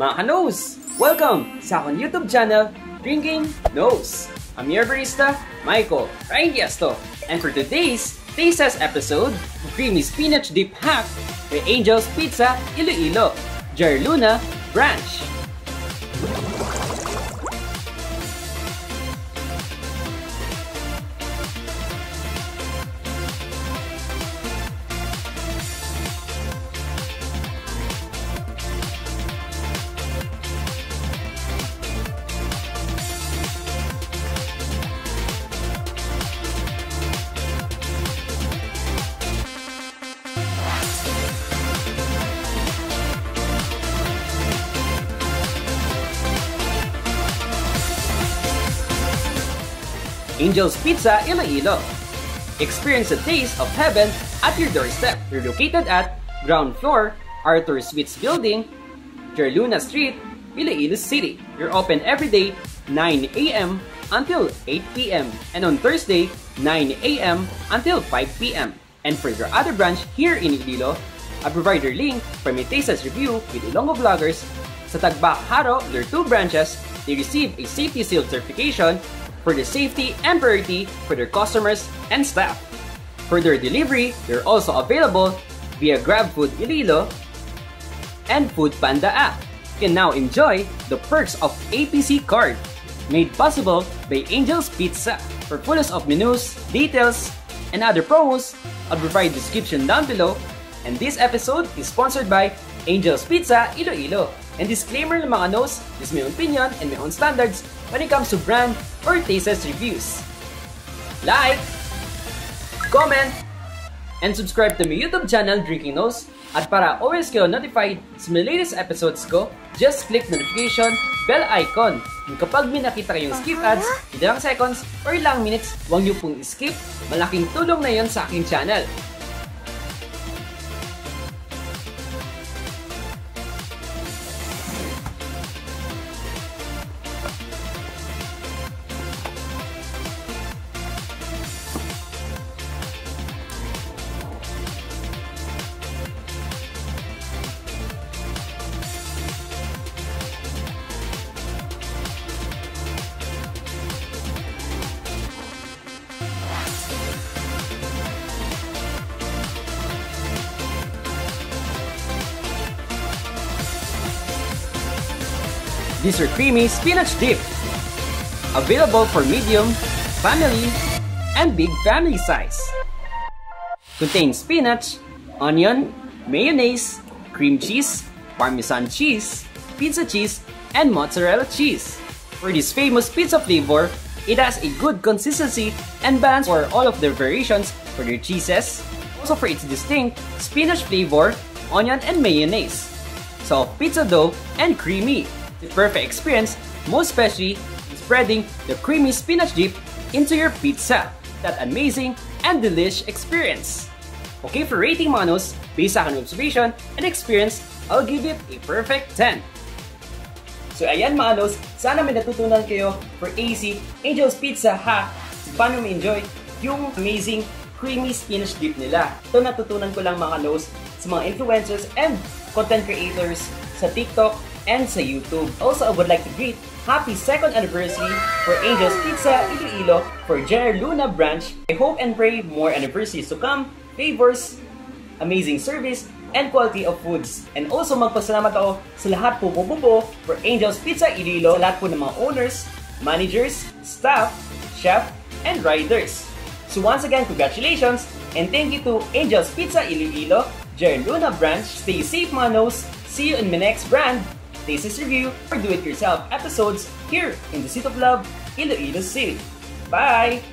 Mga ka-nose, welcome sa akong YouTube channel, Drinking Nose. I'm your barista, Michael Diesto. And for today's Taste Test episode, creamy spinach dip hack with Angel's Pizza Iloilo, General Luna branch. Angel's Pizza Iloilo. Experience the taste of heaven at your doorstep. We're located at ground floor, Arthur Suites Building, General Luna Street, Iloilo City. We're open every day 9 a.m. until 8 p.m. and on Thursday 9 a.m. until 5 p.m. And for your other branch here in Iloilo, I provide your link from a Taste Test review with Ilonggo vloggers. Sa Tagba Haro, there are two branches. They receive a safety seal certification for the safety and priority for their customers and staff. For their delivery, they're also available via GrabFood Iloilo and Food Panda app. You can now enjoy the perks of APC Card, made possible by Angel's Pizza. For fullest of menus, details, and other promos, I'll provide description down below. And this episode is sponsored by Angel's Pizza Iloilo. And disclaimer ng mga nose is my own opinion and my own standards when it comes to brand or taste test reviews. Like, comment, and subscribe to my YouTube channel Drinking Nose. At para always kayo notified sa my latest episodes ko, just click notification bell icon. And kapag may nakita kayong skip ads, ilang seconds or ilang minutes, huwag niyo pong skip. Malaking tulong na yon sa aking channel. These are creamy spinach dip, available for medium, family, and big family size. Contains spinach, onion, mayonnaise, cream cheese, parmesan cheese, pizza cheese, and mozzarella cheese. For this famous pizza flavor, it has a good consistency and balance for all of their variations for their cheeses, also for its distinct spinach flavor, onion, and mayonnaise. Soft pizza dough and creamy. The perfect experience, most especially spreading the creamy spinach dip into your pizza. That amazing and delish experience. Okay, for rating mga nose, based on observation and experience, I'll give it a perfect 10. So ayan mga nose, sana may natutunan kayo for AC Angel's Pizza ha. Paano may enjoy yung amazing creamy spinach dip nila. Ito natutunan ko lang mga nose sa mga influencers and content creators sa TikTok and sa YouTube. Also, I would like to greet happy 2nd anniversary for Angel's Pizza Iloilo for General Luna branch. I hope and pray more anniversaries to come, favors, amazing service, and quality of foods. And also, magpasalamat ako sa lahat po for Angel's Pizza Iloilo, sa lahat po ng mga owners, managers, staff, chef, and riders. So once again, congratulations and thank you to Angel's Pizza Iloilo, General Luna branch. Stay safe mga nose. See you in my next brand Taste Test review or do-it-yourself episodes here in the City of Love, Iloilo City. Bye!